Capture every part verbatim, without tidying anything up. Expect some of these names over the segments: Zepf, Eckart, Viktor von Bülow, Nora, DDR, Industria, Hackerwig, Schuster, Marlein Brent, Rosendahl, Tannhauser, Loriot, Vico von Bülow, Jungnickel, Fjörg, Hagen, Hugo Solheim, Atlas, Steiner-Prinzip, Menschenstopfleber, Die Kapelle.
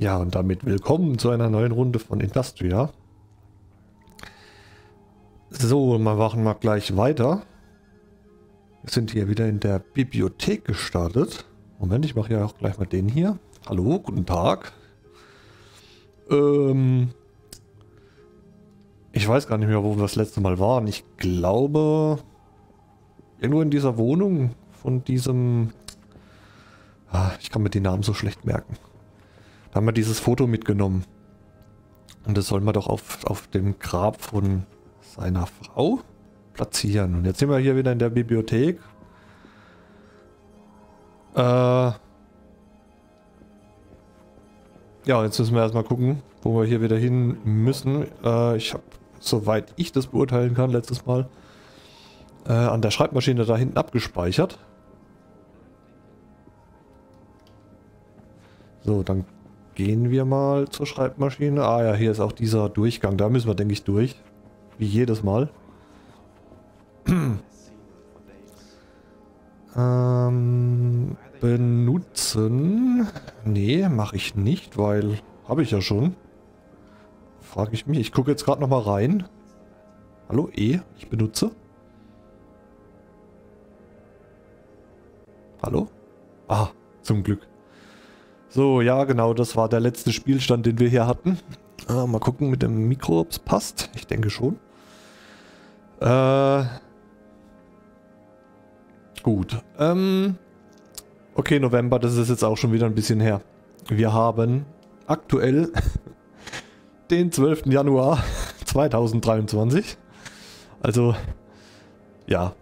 Ja, und damit willkommen zu einer neuen Runde von Industria. So, mal machen wir gleich weiter. Wir sind hier wieder in der Bibliothek gestartet. Moment, ich mache ja auch gleich mal den hier. Hallo, guten Tag. Ähm, ich weiß gar nicht mehr, wo wir das letzte Mal waren. Ich glaube, irgendwo in dieser Wohnung von diesem... Ah, ich kann mir die Namen so schlecht merken. Da haben wir dieses Foto mitgenommen. Und das sollen wir doch auf, auf dem Grab von seiner Frau platzieren. Und jetzt sind wir hier wieder in der Bibliothek. Äh ja, jetzt müssen wir erstmal gucken, wo wir hier wieder hin müssen. Äh, ich habe, soweit ich das beurteilen kann, letztes Mal äh, an der Schreibmaschine da hinten abgespeichert. So, dann gehen wir mal zur Schreibmaschine. Ah ja, hier ist auch dieser Durchgang. Da müssen wir, denke ich, durch. Wie jedes Mal. ähm, benutzen. Nee, mache ich nicht, weil habe ich ja schon. Frage ich mich. Ich gucke jetzt gerade nochmal rein. Hallo, E, ich benutze. Hallo? Ah, zum Glück. So, ja genau, das war der letzte Spielstand, den wir hier hatten. Ah, mal gucken mit dem Mikro, ob es passt. Ich denke schon. Äh, gut. Ähm, okay, November, das ist jetzt auch schon wieder ein bisschen her. Wir haben aktuell den zwölften Januar zweitausenddreiundzwanzig. Also, ja.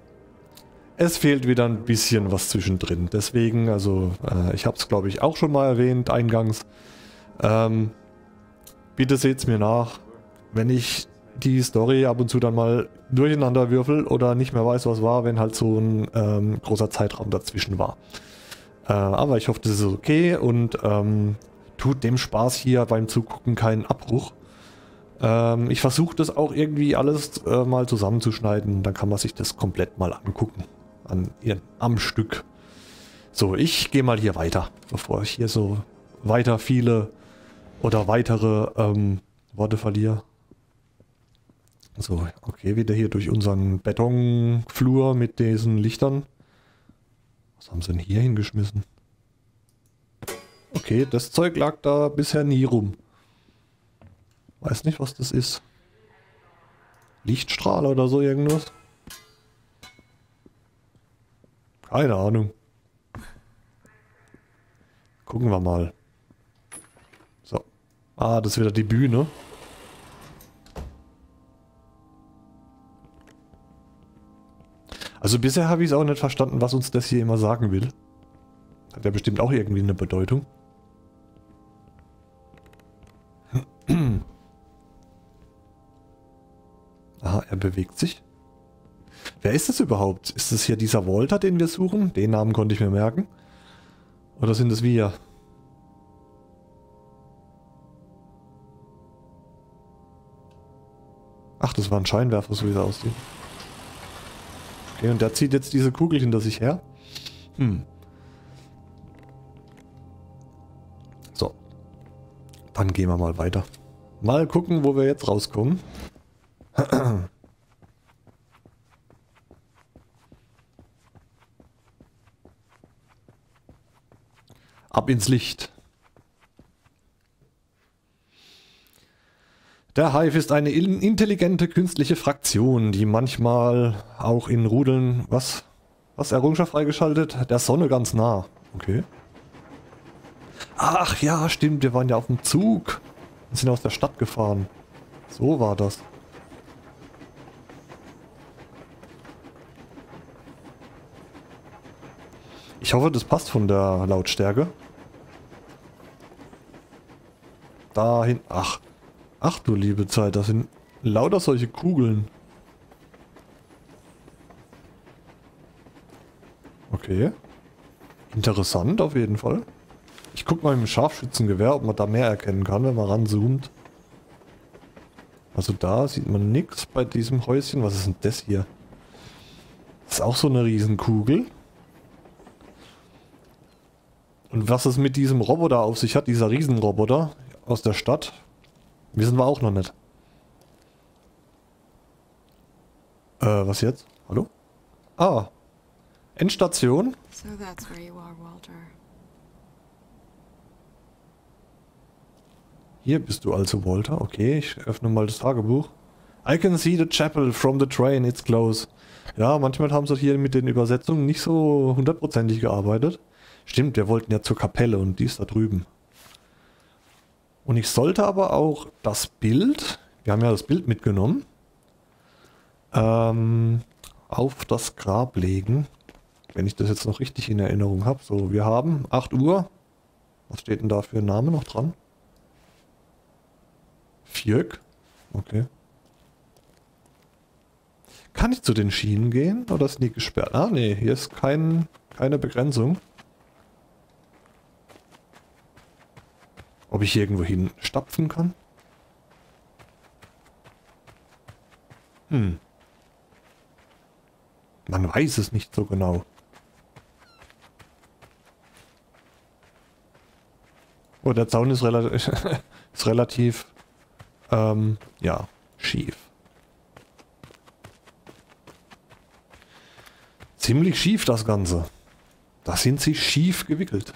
Es fehlt wieder ein bisschen was zwischendrin. Deswegen, also äh, ich habe es glaube ich auch schon mal erwähnt eingangs. Ähm, bitte seht es mir nach, wenn ich die Story ab und zu dann mal durcheinander würfel oder nicht mehr weiß, was war, wenn halt so ein ähm, großer Zeitraum dazwischen war. Äh, aber ich hoffe, das ist okay und ähm, tut dem Spaß hier beim Zugucken keinen Abbruch. Ähm, ich versuche das auch irgendwie alles äh, mal zusammenzuschneiden, dann kann man sich das komplett mal angucken. An, am Stück. So, ich gehe mal hier weiter, bevor ich hier so weiter viele oder weitere ähm, Worte verliere. So, okay, wieder hier durch unseren Betonflur mit diesen Lichtern. Was haben sie denn hier hingeschmissen? Okay, das Zeug lag da bisher nie rum. Weiß nicht, was das ist. Lichtstrahler oder so irgendwas? Keine Ahnung. Gucken wir mal. So. Ah, das ist wieder die Bühne. Also bisher habe ich es auch nicht verstanden, was uns das hier immer sagen will. Hat ja bestimmt auch irgendwie eine Bedeutung. Aha, er bewegt sich. Wer ist das überhaupt? Ist das hier dieser Walter, den wir suchen? Den Namen konnte ich mir merken. Oder sind es wir? Ach, das war ein Scheinwerfer, so wie es aussieht. Okay, und der zieht jetzt diese Kugel hinter sich her. Hm. So. Dann gehen wir mal weiter. Mal gucken, wo wir jetzt rauskommen. Ab ins Licht. Der Hive ist eine intelligente künstliche Fraktion, die manchmal auch in Rudeln... Was? Was? Errungenschaft freigeschaltet? Der Sonne ganz nah. Okay. Ach ja, stimmt. Wir waren ja auf dem Zug. Wir sind aus der Stadt gefahren. So war das. Ich hoffe, das passt von der Lautstärke. Dahin. Ach. Ach du liebe Zeit, das sind lauter solche Kugeln. Okay. Interessant auf jeden Fall. Ich gucke mal im Scharfschützengewehr, ob man da mehr erkennen kann, wenn man ranzoomt. Also da sieht man nichts bei diesem Häuschen. Was ist denn das hier? Das ist auch so eine Riesenkugel. Und was es mit diesem Roboter auf sich hat, dieser Riesenroboter aus der Stadt, wissen wir auch noch nicht. Äh, was jetzt? Hallo? Ah. Endstation. So that's where you are, Walter. Hier bist du also, Walter. Okay, ich öffne mal das Tagebuch. I can see the chapel from the train, it's close. Ja, manchmal haben sie hier mit den Übersetzungen nicht so hundertprozentig gearbeitet. Stimmt, wir wollten ja zur Kapelle und die ist da drüben. Und ich sollte aber auch das Bild, wir haben ja das Bild mitgenommen, ähm, auf das Grab legen. Wenn ich das jetzt noch richtig in Erinnerung habe. So, wir haben acht Uhr. Was steht denn da für ein Name noch dran? Fjörg? Okay. Kann ich zu den Schienen gehen? Oder ist die gesperrt? Ah, nee. Hier ist kein, keine Begrenzung. Ob ich hier irgendwo hin stapfen kann? Hm. Man weiß es nicht so genau. Oh, der Zaun ist relativ... ist relativ Ähm, ja, schief. Ziemlich schief das Ganze. Da sind sie schief gewickelt.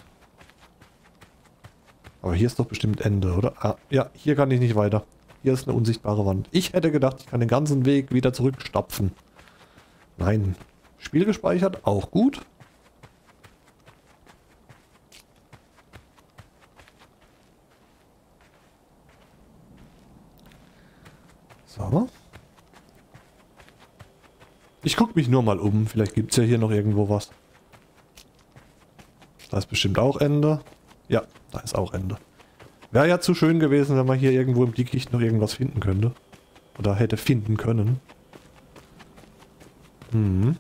Aber hier ist doch bestimmt Ende, oder? Ah, ja, hier kann ich nicht weiter. Hier ist eine unsichtbare Wand. Ich hätte gedacht, ich kann den ganzen Weg wieder zurückstapfen. Nein. Spiel gespeichert, auch gut. So. Ich gucke mich nur mal um. Vielleicht gibt es ja hier noch irgendwo was. Da ist bestimmt auch Ende. Ja, da ist auch Ende. Wäre ja zu schön gewesen, wenn man hier irgendwo im Dickicht noch irgendwas finden könnte. Oder hätte finden können. Hm.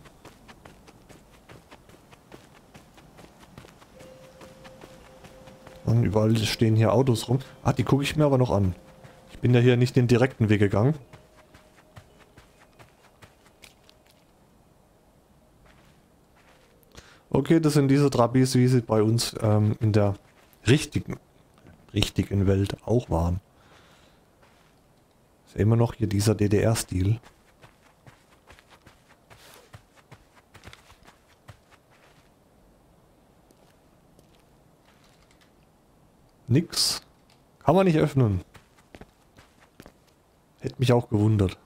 Und überall stehen hier Autos rum. Ah, die gucke ich mir aber noch an. Ich bin ja hier nicht den direkten Weg gegangen. Okay, das sind diese Trabis, wie sie bei uns ähm, in der richtigen, richtigen Welt auch waren. Ist ja immer noch hier dieser D D R-Stil. Nix. Kann man nicht öffnen. Hätte mich auch gewundert.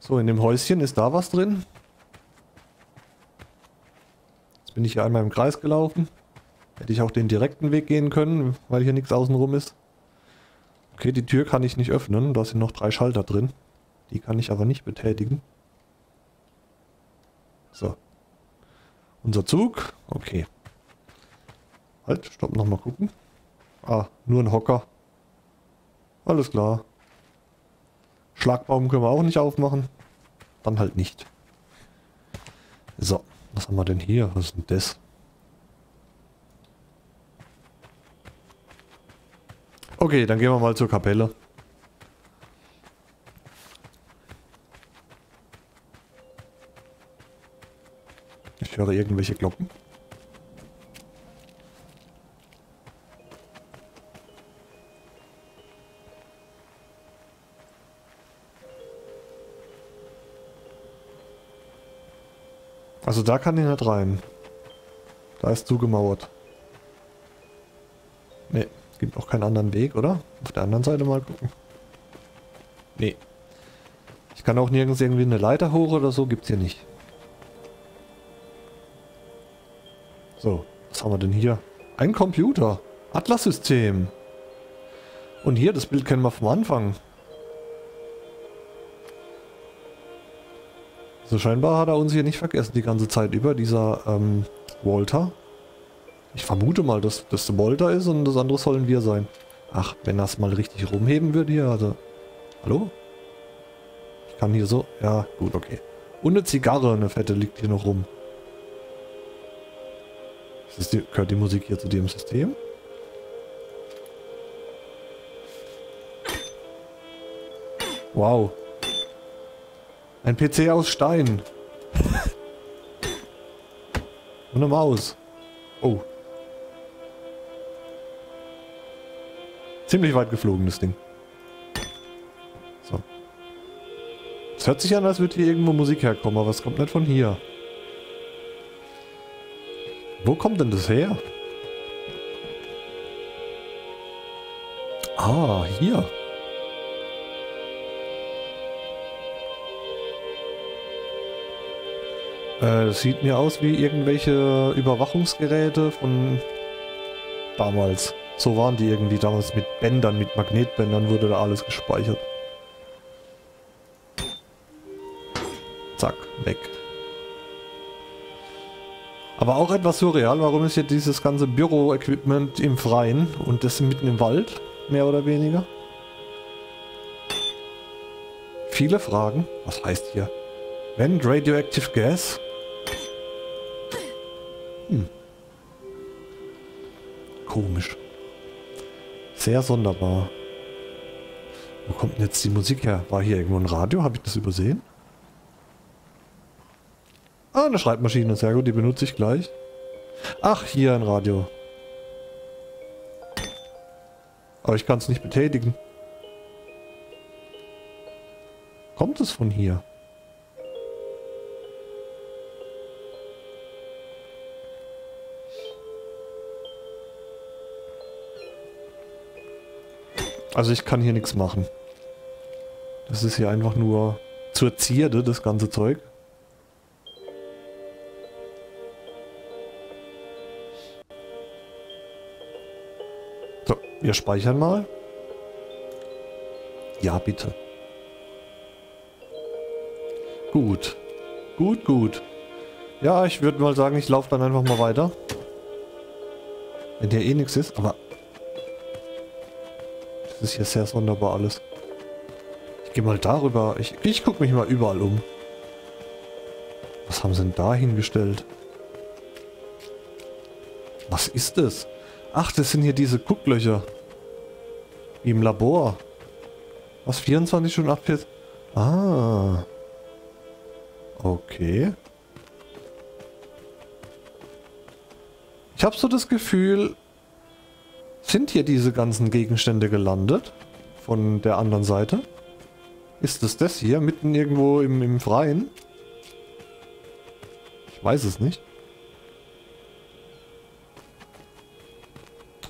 So, in dem Häuschen ist da was drin. Jetzt bin ich hier einmal im Kreis gelaufen. Hätte ich auch den direkten Weg gehen können, weil hier nichts außenrum ist. Okay, die Tür kann ich nicht öffnen. Da sind noch drei Schalter drin. Die kann ich aber nicht betätigen. So. Unser Zug. Okay. Halt, stopp, nochmal gucken. Ah, nur ein Hocker. Alles klar. Schlagbaum können wir auch nicht aufmachen. Dann halt nicht. So, was haben wir denn hier? Was ist denn das? Okay, dann gehen wir mal zur Kapelle. Ich höre irgendwelche Glocken. Also da kann ich nicht rein. Da ist zugemauert. Ne, gibt auch keinen anderen Weg, oder? Auf der anderen Seite mal gucken. Ne. Ich kann auch nirgends irgendwie eine Leiter hoch oder so, gibt's hier nicht. So, was haben wir denn hier? Ein Computer. Atlas-System. Und hier, das Bild kennen wir vom Anfang. So, also scheinbar hat er uns hier nicht vergessen die ganze Zeit über, dieser ähm, Walter. Ich vermute mal, dass das Walter ist und das andere sollen wir sein. Ach, wenn er es mal richtig rumheben würde hier, also... Hallo? Ich kann hier so... Ja, gut, okay. Und eine Zigarre, eine fette, liegt hier noch rum. Das ist die, gehört die Musik hier zu dem System? Wow. Ein P C aus Stein. Und eine Maus. Oh. Ziemlich weit geflogen, das Ding. So. Es hört sich an, als würde hier irgendwo Musik herkommen, aber es kommt nicht von hier. Wo kommt denn das her? Ah, hier. Äh, das sieht mir aus wie irgendwelche Überwachungsgeräte von damals. So waren die irgendwie damals mit Bändern, mit Magnetbändern wurde da alles gespeichert. Zack, weg. Aber auch etwas surreal, warum ist jetzt dieses ganze Büro-Equipment im Freien und das mitten im Wald, mehr oder weniger? Viele Fragen. Was heißt hier? Wenn radioactive gas? Hm. Komisch. Sehr sonderbar. Wo kommt denn jetzt die Musik her? War hier irgendwo ein Radio? Habe ich das übersehen? Ah, eine Schreibmaschine, sehr gut, die benutze ich gleich. Ach, hier ein Radio. Aber ich kann es nicht betätigen. Kommt es von hier? Also ich kann hier nichts machen. Das ist hier einfach nur zur Zierde, das ganze Zeug. Wir speichern mal. Ja, bitte. Gut. Gut, gut. Ja, ich würde mal sagen, ich laufe dann einfach mal weiter. Wenn hier eh nichts ist, aber... Das ist hier sehr sonderbar alles. Ich gehe mal darüber. Ich, ich gucke mich mal überall um. Was haben sie denn da hingestellt? Was ist das? Ach, das sind hier diese Gucklöcher. Wie im Labor. Was, vierundzwanzig Stunden abfährt? Ah. Okay. Ich habe so das Gefühl, sind hier diese ganzen Gegenstände gelandet? Von der anderen Seite? Ist es das hier? Mitten irgendwo im, im Freien? Ich weiß es nicht.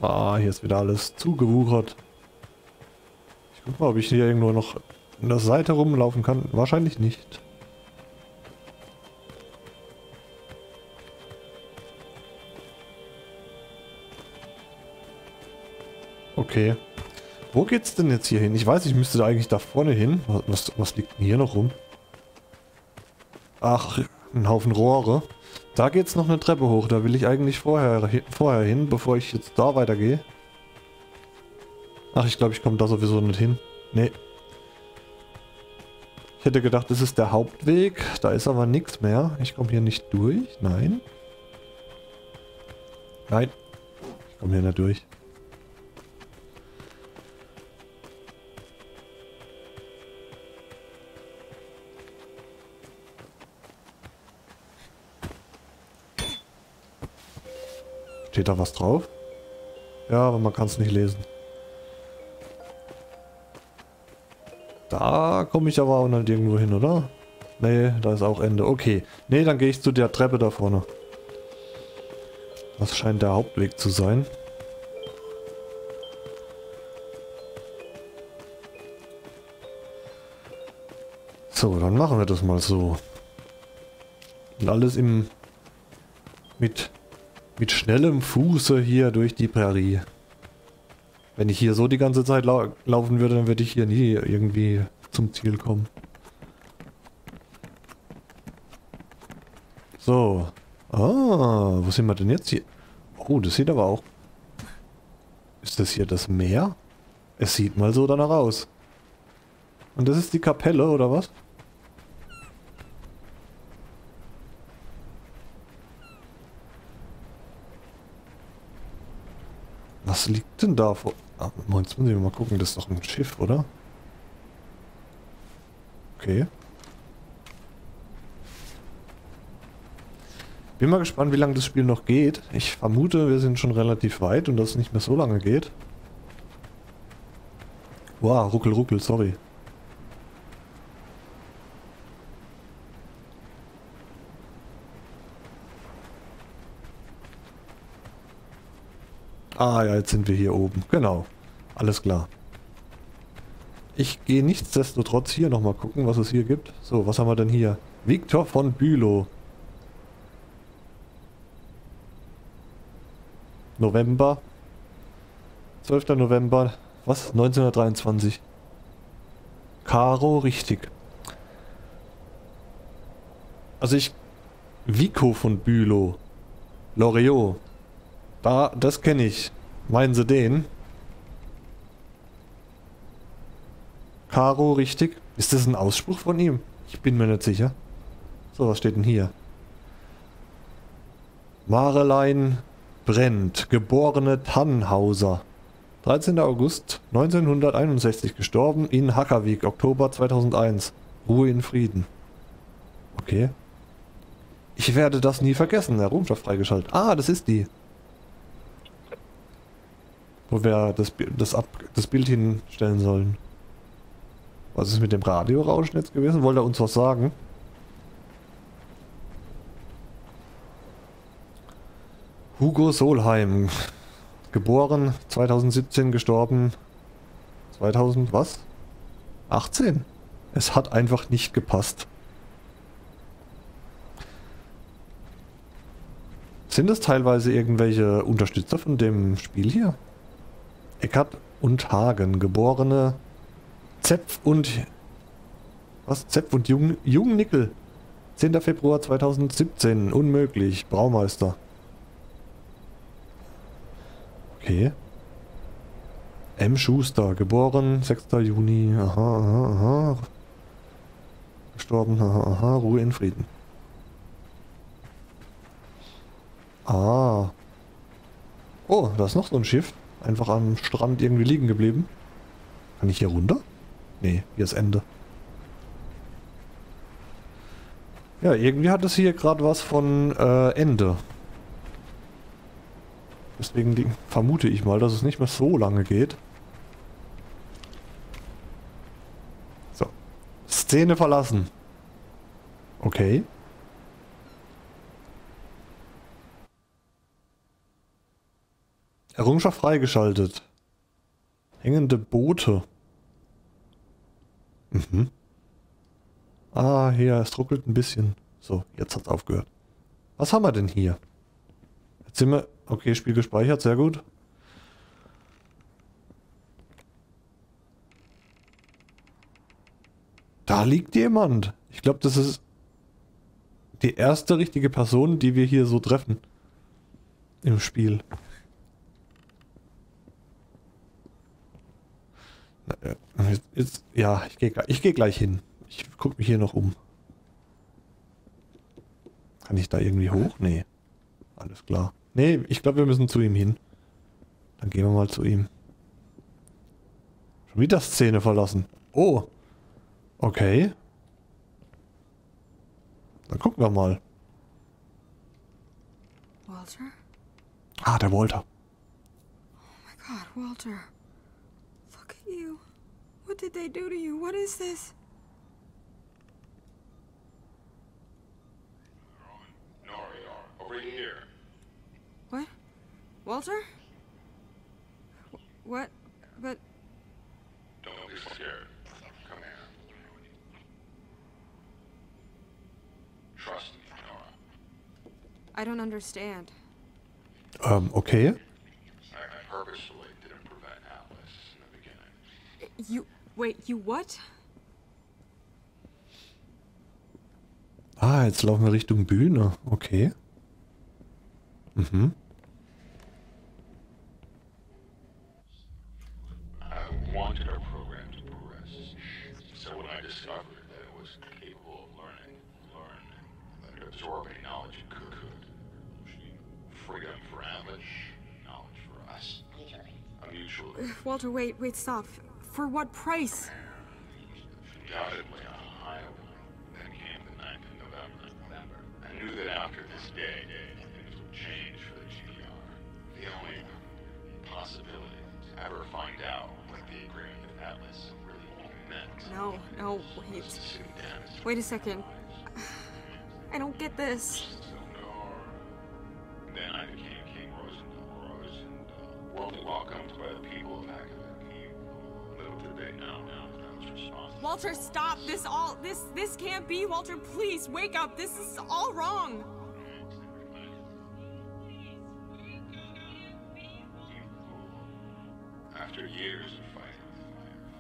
Ah, hier ist wieder alles zugewuchert. Ich guck mal, ob ich hier irgendwo noch an der Seite rumlaufen kann. Wahrscheinlich nicht. Okay. Wo geht's denn jetzt hier hin? Ich weiß, ich müsste da eigentlich da vorne hin. Was, was liegt denn hier noch rum? Ach, ein Haufen Rohre. Da geht's noch eine Treppe hoch, da will ich eigentlich vorher, vorher hin, bevor ich jetzt da weitergehe. Ach, ich glaube, ich komme da sowieso nicht hin. Nee. Ich hätte gedacht, das ist der Hauptweg, da ist aber nichts mehr. Ich komme hier nicht durch, nein. Nein, ich komme hier nicht durch. Steht da was drauf? Ja, aber man kann es nicht lesen. Da komme ich aber auch nicht irgendwo hin, oder? Nee, da ist auch Ende. Okay. Nee, dann gehe ich zu der Treppe da vorne. Das scheint der Hauptweg zu sein. So, dann machen wir das mal so. Und alles im... mit... Mit schnellem Fuße hier durch die Prärie. Wenn ich hier so die ganze Zeit lau laufen würde, dann würde ich hier nie irgendwie zum Ziel kommen. So. Ah, wo sind wir denn jetzt hier? Oh, das sieht aber auch... Ist das hier das Meer? Es sieht mal so danach aus. Und das ist die Kapelle, oder was? Was liegt denn da vor? Ah, jetzt müssen wir mal gucken, das ist doch ein Schiff, oder? Okay. Bin mal gespannt, wie lange das Spiel noch geht. Ich vermute, wir sind schon relativ weit und dass es nicht mehr so lange geht. Wow, ruckel, ruckel, sorry. Ah ja, jetzt sind wir hier oben. Genau. Alles klar. Ich gehe nichtsdestotrotz hier nochmal gucken, was es hier gibt. So, was haben wir denn hier? Viktor von Bülow. November. zwölfter November. Was? neunzehnhundertdreiundzwanzig. Caro, richtig. Also ich... Vico von Bülow. Loriot. Da, das kenne ich. Meinen Sie den? Caro, richtig. Ist das ein Ausspruch von ihm? Ich bin mir nicht sicher. So, was steht denn hier? Marlein Brent, geborene Tannhauser. dreizehnter August neunzehnhunderteinundsechzig gestorben in Hackerwig, Oktober zweitausendeins. Ruhe in Frieden. Okay. Ich werde das nie vergessen. Errungenschaft freigeschaltet. Ah, das ist die. Wo wir das, das, Ab, das Bild hinstellen sollen. Was ist mit dem Radiorauschen jetzt gewesen? Wollte er uns was sagen? Hugo Solheim. Geboren zweitausendsiebzehn, gestorben zweitausend, was? achtzehn. Es hat einfach nicht gepasst. Sind das teilweise irgendwelche Unterstützer von dem Spiel hier? Eckart und Hagen, geborene Zepf und... Was? Zepf und Jung, Jungnickel. zehnter Februar zweitausendsiebzehn. Unmöglich. Braumeister. Okay. M. Schuster, geboren sechster Juni. Aha, aha, aha. Gestorben. Aha, aha. Ruhe in Frieden. Ah. Oh, da ist noch so ein Schiff. Einfach am Strand irgendwie liegen geblieben. Kann ich hier runter? Nee, hier ist Ende. Ja, irgendwie hat es hier gerade was von äh, Ende. Deswegen vermute ich mal, dass es nicht mehr so lange geht. So. Szene verlassen. Okay. Errungenschaft freigeschaltet. Hängende Boote. Mhm. Ah, hier, es ruckelt ein bisschen. So, jetzt hat's aufgehört. Was haben wir denn hier? Jetzt sind wir... Okay, Spiel gespeichert, sehr gut. Da liegt jemand. Ich glaube, das ist die erste richtige Person, die wir hier so treffen. Im Spiel. Jetzt, jetzt, ja, ich gehe ich geh gleich hin. Ich gucke mich hier noch um. Kann ich da irgendwie hoch? Nee. Alles klar. Nee, ich glaube, wir müssen zu ihm hin. Dann gehen wir mal zu ihm. Schon wieder Szene verlassen. Oh. Okay. Dann gucken wir mal. Walter? Ah, der Walter. Oh mein Gott, Walter. You. What did they do to you? What is this? Nora, over here. What? Walter? What? But... Don't be scared. Come here. Trust me, Nora. I don't understand. Um, okay. I purposely... You... wait, you what? Ah, jetzt laufen wir Richtung Bühne. Okay. Mhm. I wanted our program to progress. So when I discovered that it was capable of learning, learning, that absorbing knowledge it could, could. Freedom for Amish, knowledge for us. A mutual... Walter, wait, wait, stop. For what price? Undoubtedly on Iowa. Then came the ninth of November. I knew that after this day, things will change for the G D R. The only possibility to ever find out what the agreement with Atlas really meant. No, no, wait. Wait a second. I don't get this. Then I became King Rosendahl, Rosendahl. Warmly welcomed by the people of Hackerwig. Little did they know now that I was responsible. Walter, stop! This all this this can't be, Walter, please wake up. This is all wrong. After years of fighting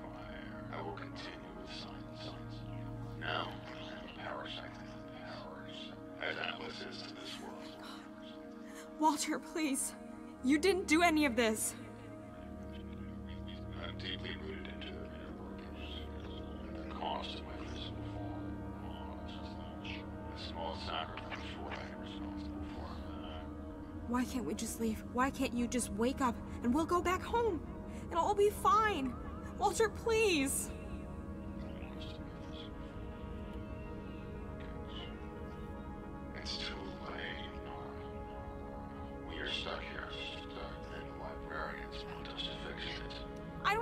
fire, fire, I will continue with science. Now I have the powers as Atlas is to this world. Walter, please. You didn't do any of this. I'm deeply rooted into the inner workings. And the cost of my physical form, a small sacrifice for what I am responsible for. Why can't we just leave? Why can't you just wake up and we'll go back home? It'll all be fine. Walter, please. Walter! I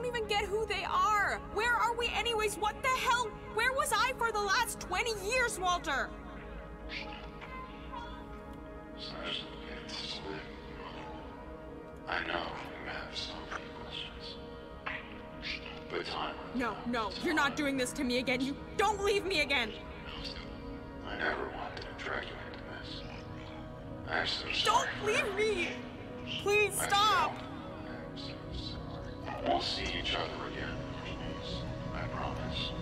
know you have so many questions. But time. No, no, you're not doing this to me again. You don't leave me again! I never wanted to drag you into this. I'm so sorry. Don't leave me! Please stop! I'm so sorry. We'll see each other again. I promise.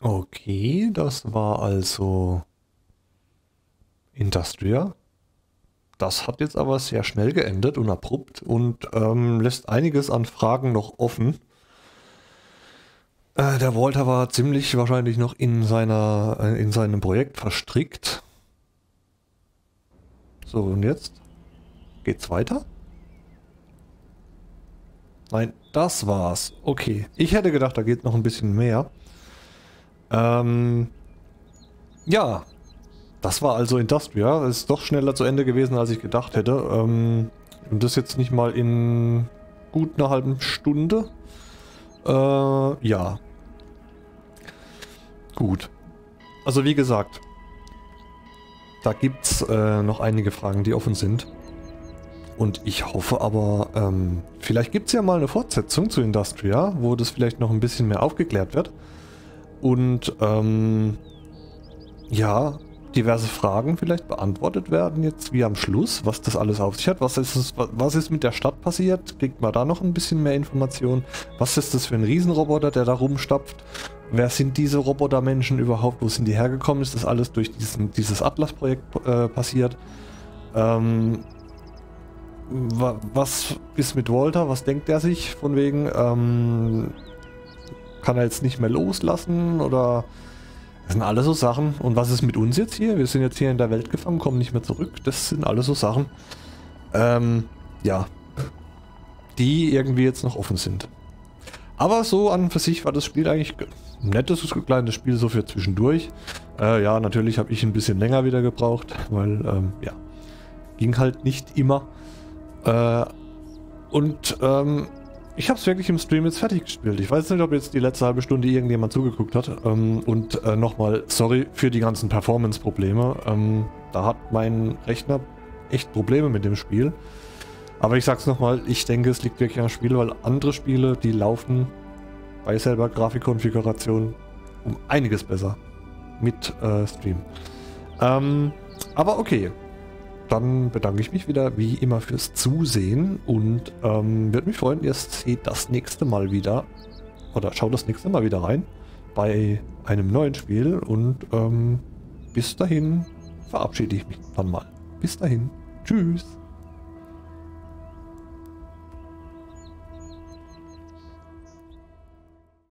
Okay, das war also Industria. Das hat jetzt aber sehr schnell geendet und abrupt und ähm, lässt einiges an Fragen noch offen. Äh, der Walter war ziemlich wahrscheinlich noch in, seiner, äh, in seinem Projekt verstrickt. So, und jetzt geht's weiter? Nein, das war's. Okay, ich hätte gedacht, da geht noch ein bisschen mehr. Ähm, ja, das war also Industria. Das ist doch schneller zu Ende gewesen, als ich gedacht hätte. Ähm, und das jetzt nicht mal in gut einer halben Stunde. Äh, ja. Gut. Also wie gesagt, da gibt es äh, noch einige Fragen, die offen sind. Und ich hoffe aber, ähm, vielleicht gibt es ja mal eine Fortsetzung zu Industria, wo das vielleicht noch ein bisschen mehr aufgeklärt wird. Und, ähm, ja, diverse Fragen vielleicht beantwortet werden jetzt, wie am Schluss, was das alles auf sich hat. Was ist, was ist mit der Stadt passiert? Kriegt man da noch ein bisschen mehr Informationen? Was ist das für ein Riesenroboter, der da rumstapft? Wer sind diese Robotermenschen überhaupt? Wo sind die hergekommen? Ist das alles durch diesen, dieses Atlas-Projekt äh, passiert? Ähm, wa was ist mit Walter? Was denkt er sich von wegen? Ähm, kann er jetzt nicht mehr loslassen? Oder das sind alles so Sachen. Und was ist mit uns jetzt hier? Wir sind jetzt hier in der Welt gefangen, kommen nicht mehr zurück. Das sind alles so Sachen. Ähm, ja. Die irgendwie jetzt noch offen sind. Aber so an und für sich war das Spiel eigentlich ein nettes, kleines Spiel, so für zwischendurch. Äh, ja, natürlich habe ich ein bisschen länger wieder gebraucht, weil, ähm, ja, ging halt nicht immer. Äh, und, ähm, ich habe es wirklich im Stream jetzt fertig gespielt. Ich weiß nicht, ob jetzt die letzte halbe Stunde irgendjemand zugeguckt hat. Ähm, und äh, nochmal, sorry für die ganzen Performance-Probleme. Ähm, da hat mein Rechner echt Probleme mit dem Spiel. Aber ich sag's nochmal, ich denke, es liegt wirklich am Spiel, weil andere Spiele, die laufen bei selber Grafikkonfiguration um einiges besser mit äh, Stream. Ähm, aber okay, dann bedanke ich mich wieder wie immer fürs Zusehen und ähm, würde mich freuen, ihr seht das nächste Mal wieder oder schaut das nächste Mal wieder rein bei einem neuen Spiel und ähm, bis dahin verabschiede ich mich dann mal. Bis dahin, tschüss.